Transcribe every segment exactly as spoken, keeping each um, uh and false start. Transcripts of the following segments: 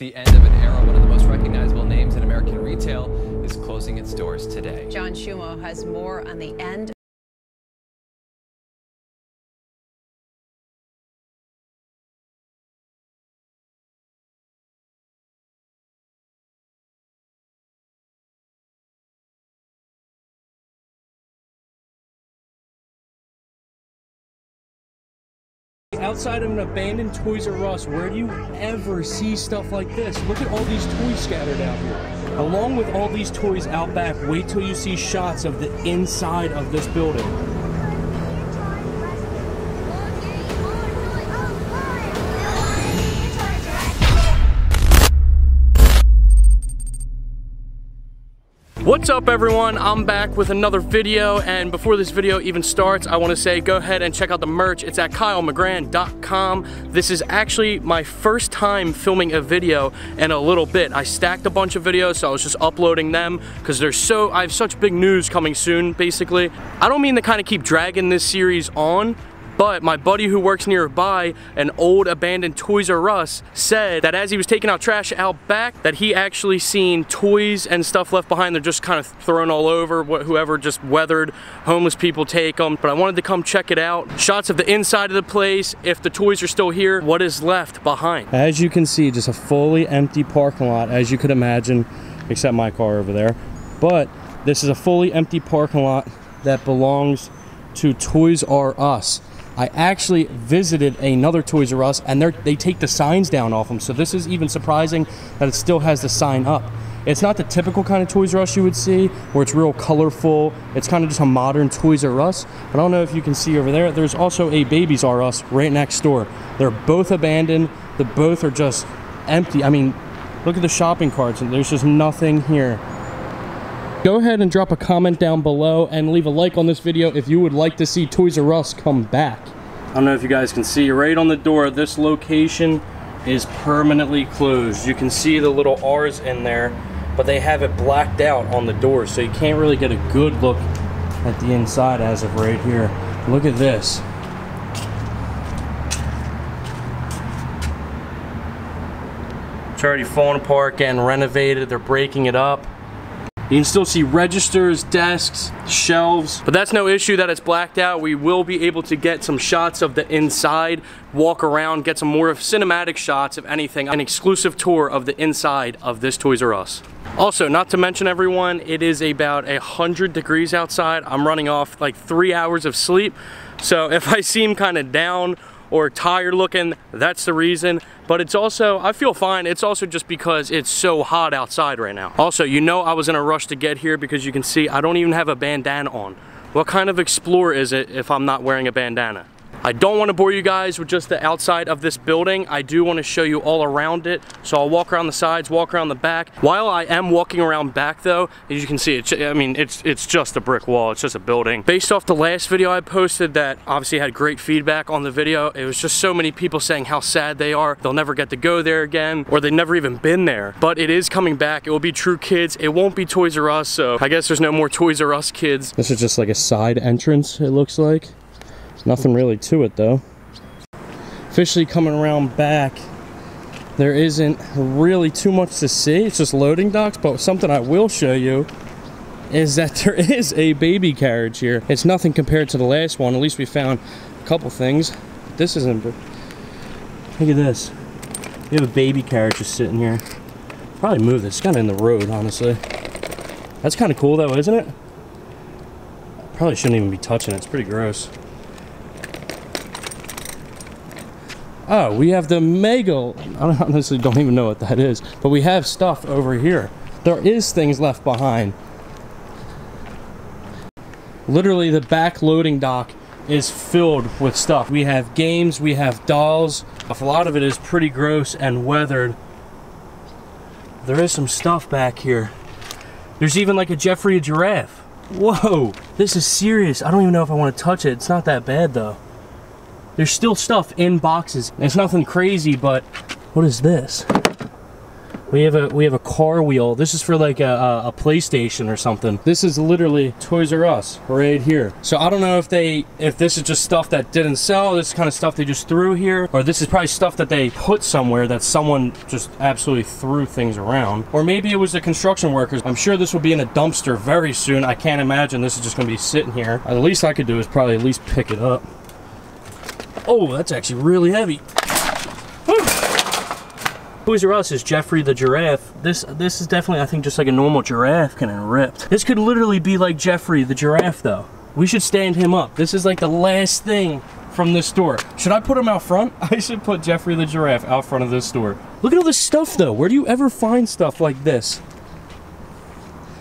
the end of an era. One of the most recognizable names in American retail is closing its doors today. John Schumo has more on the end. Outside of an abandoned Toys R Us, where do you ever see stuff like this? Look at all these toys scattered out here. Along with all these toys out back, wait till you see shots of the inside of this building. What's up everyone, I'm back with another video, and before this video even starts, I want to say go ahead and check out the merch. It's at Kyle McGran dot com. This is actually my first time filming a video in a little bit. I stacked a bunch of videos, so I was just uploading them because there's so I have such big news coming soon, basically. I don't mean to kind of keep dragging this series on, but my buddy who works nearby an old abandoned Toys R Us said that as he was taking out trash out back, that he actually seen toys and stuff left behind. They're just kind of thrown all over, whoever just weathered, homeless people take them. But I wanted to come check it out. Shots of the inside of the place, if the toys are still here, what is left behind. As you can see, just a fully empty parking lot, as you could imagine, except my car over there. But this is a fully empty parking lot that belongs to Toys R Us. I actually visited another Toys R Us, and they take the signs down off them, so this is even surprising that it still has the sign up. It's not the typical kind of Toys R Us you would see, where it's real colorful. It's kind of just a modern Toys R Us. But I don't know if you can see over there, there's also a Babies R Us right next door. They're both abandoned. The both are just empty. I mean, look at the shopping carts, and there's just nothing here. Go ahead and drop a comment down below and leave a like on this video if you would like to see Toys R Us come back. I don't know if you guys can see, right on the door, this location is permanently closed. You can see the little R's in there, but they have it blacked out on the door, so you can't really get a good look at the inside as of right here. Look at this. It's already fallen apart and renovated. They're breaking it up. You can still see registers, desks, shelves, but that's no issue that it's blacked out. We will be able to get some shots of the inside, walk around, get some more of cinematic shots, if anything, an exclusive tour of the inside of this Toys R Us. Also, not to mention everyone, it is about one hundred degrees outside. I'm running off like three hours of sleep, so if I seem kind of down or tired looking, that's the reason. But it's also, I feel fine. It's also just because it's so hot outside right now. Also, you know I was in a rush to get here because you can see I don't even have a bandana on. What kind of explorer is it if I'm not wearing a bandana? I don't want to bore you guys with just the outside of this building. I do want to show you all around it. So I'll walk around the sides, walk around the back. While I am walking around back though, as you can see, it's, I mean, it's it's just a brick wall. It's just a building. Based off the last video I posted that obviously had great feedback on the video, it was just so many people saying how sad they are. They'll never get to go there again, or they've never even been there. But it is coming back. It will be Tru Kids. It won't be Toys R Us, so I guess there's no more Toys R Us kids. This is just like a side entrance, it looks like. Nothing really to it though. Officially coming around back, there isn't really too much to see. It's just loading docks, but something I will show you is that there is a baby carriage here. It's nothing compared to the last one. At least we found a couple things. This isn't... Look at this. We have a baby carriage just sitting here. Probably move this. It's kind of in the road, honestly. That's kind of cool though, isn't it? Probably shouldn't even be touching it. It's pretty gross. Oh, we have the Mego. I honestly don't even know what that is, but we have stuff over here. There is things left behind. Literally, the back loading dock is filled with stuff. We have games, we have dolls. A lot of it is pretty gross and weathered. There is some stuff back here. There's even like a Geoffrey Giraffe. Whoa, this is serious. I don't even know if I want to touch it. It's not that bad though. There's still stuff in boxes. It's nothing crazy, but what is this? We have a we have a car wheel. This is for like a, a PlayStation or something. This is literally Toys R Us right here. So I don't know if they if this is just stuff that didn't sell. This is kind of stuff they just threw here, or this is probably stuff that they put somewhere that someone just absolutely threw things around. Or maybe it was the construction workers. I'm sure this will be in a dumpster very soon. I can't imagine this is just going to be sitting here. The least I could do is probably at least pick it up. Oh, that's actually really heavy. Toys R Us is Geoffrey the Giraffe. This this is definitely, I think, just like a normal giraffe, kind of ripped. This could literally be like Geoffrey the Giraffe, though. We should stand him up. This is like the last thing from this store. Should I put him out front? I should put Geoffrey the Giraffe out front of this store. Look at all this stuff, though. Where do you ever find stuff like this?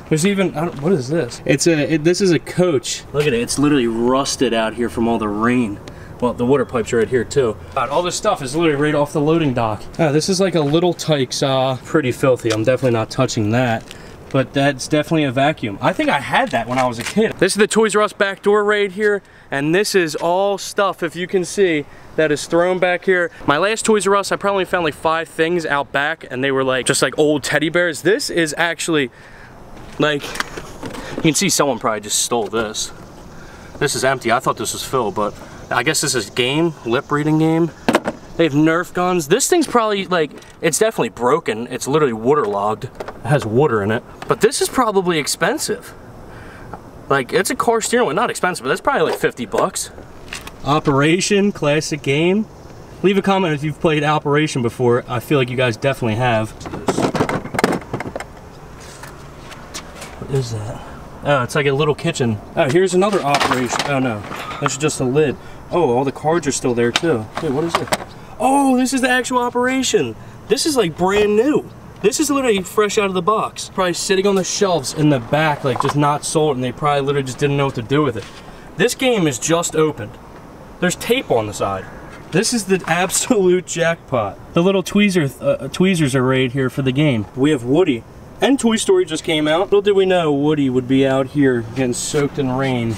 There's even, I don't, what is this? It's a, it, this is a coach. Look at it, it's literally rusted out here from all the rain. Well, the water pipes are right here too. God, all this stuff is literally right off the loading dock. Ah, this is like a Little Tykes, uh, pretty filthy. I'm definitely not touching that. But that's definitely a vacuum. I think I had that when I was a kid. This is the Toys R Us back door right here. And this is all stuff, if you can see, that is thrown back here. My last Toys R Us, I probably found like five things out back. And they were like, just like old teddy bears. This is actually, like, you can see someone probably just stole this. This is empty. I thought this was filled, but I guess this is game, lip reading game. They have Nerf guns. This thing's probably like, it's definitely broken. It's literally waterlogged. It has water in it. But this is probably expensive. Like, it's a car steering wheel, not expensive, but that's probably like fifty bucks. Operation, classic game. Leave a comment if you've played Operation before. I feel like you guys definitely have. What is that? Oh, it's like a little kitchen. Oh, here's another Operation. Oh no, that's just a lid. Oh, all the cards are still there too. Hey, what is it? Oh, this is the actual Operation. This is like brand new. This is literally fresh out of the box. Probably sitting on the shelves in the back, like just not sold, and they probably literally just didn't know what to do with it. This game is just opened. There's tape on the side. This is the absolute jackpot. The little tweezer, uh, tweezers are right here for the game. We have Woody. And Toy Story just came out. Little did we know Woody would be out here getting soaked in rain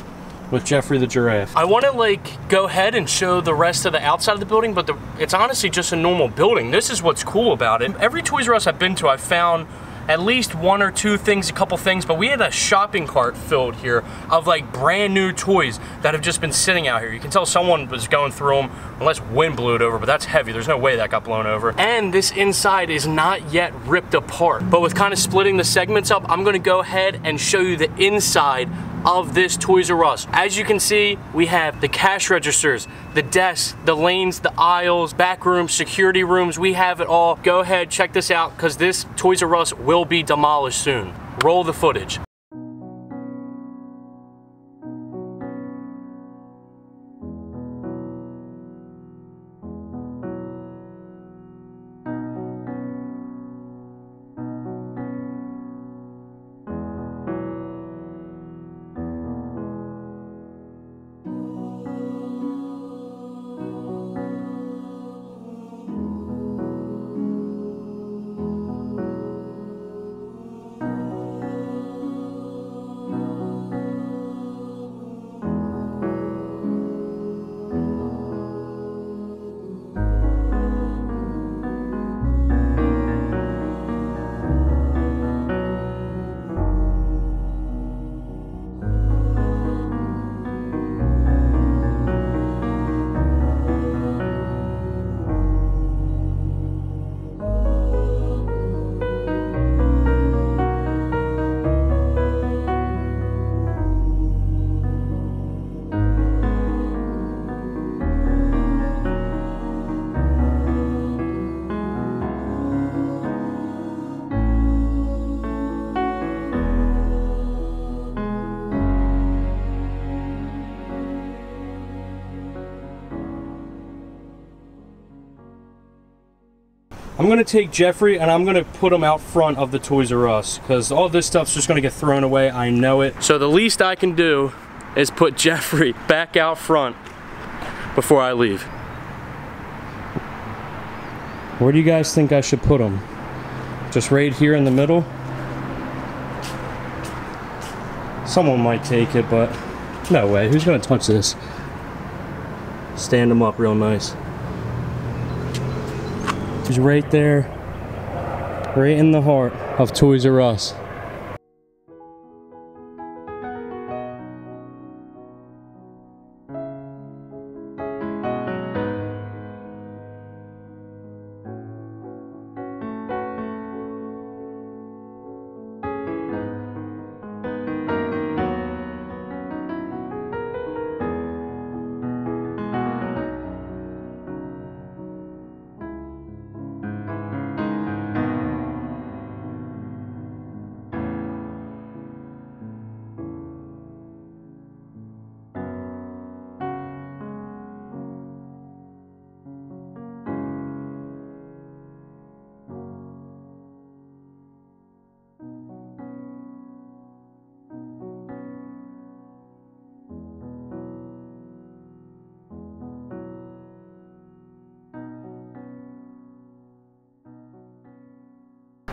with Geoffrey the Giraffe. I want to like go ahead and show the rest of the outside of the building, but the, it's honestly just a normal building. This is what's cool about it. Every Toys R Us I've been to, I've found at least one or two things, a couple things, but we had a shopping cart filled here of like brand new toys that have just been sitting out here. You can tell someone was going through them, unless wind blew it over, but that's heavy. There's no way that got blown over. And this inside is not yet ripped apart. But with kind of splitting the segments up, I'm gonna go ahead and show you the inside of this Toys R Us. As you can see, we have the cash registers, the desks, the lanes, the aisles, back rooms, security rooms. We have it all. Go ahead, check this out, because this Toys R Us will be demolished soon. Roll the footage. I'm gonna take Geoffrey and I'm gonna put him out front of the Toys R Us because all this stuff's just gonna get thrown away, I know it. So the least I can do is put Geoffrey back out front before I leave. Where do you guys think I should put him? Just right here in the middle? Someone might take it, but no way, who's gonna touch this? Stand him up real nice. He's right there. Right in the heart of Toys R Us.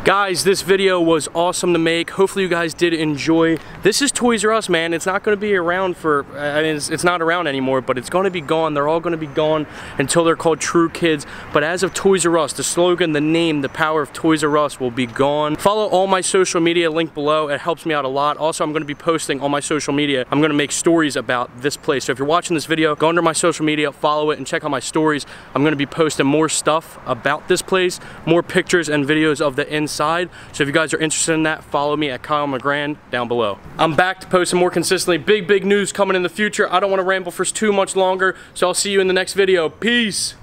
Guys, this video was awesome to make. Hopefully you guys did enjoy. This is Toys R Us, man. It's not going to be around for, I mean, it's, it's not around anymore, but it's going to be gone. They're all going to be gone until they're called Tru Kids. But as of Toys R Us, the slogan, the name, the power of Toys R Us will be gone. Follow all my social media, link below. It helps me out a lot. Also, I'm going to be posting on my social media. I'm going to make stories about this place. So if you're watching this video, go under my social media, follow it, and check out my stories. I'm going to be posting more stuff about this place, more pictures and videos of the inside. So if you guys are interested in that, follow me at Kyle McGran down below. I'm back to posting more consistently. Big, big news coming in the future. I don't want to ramble for too much longer, so I'll see you in the next video. Peace!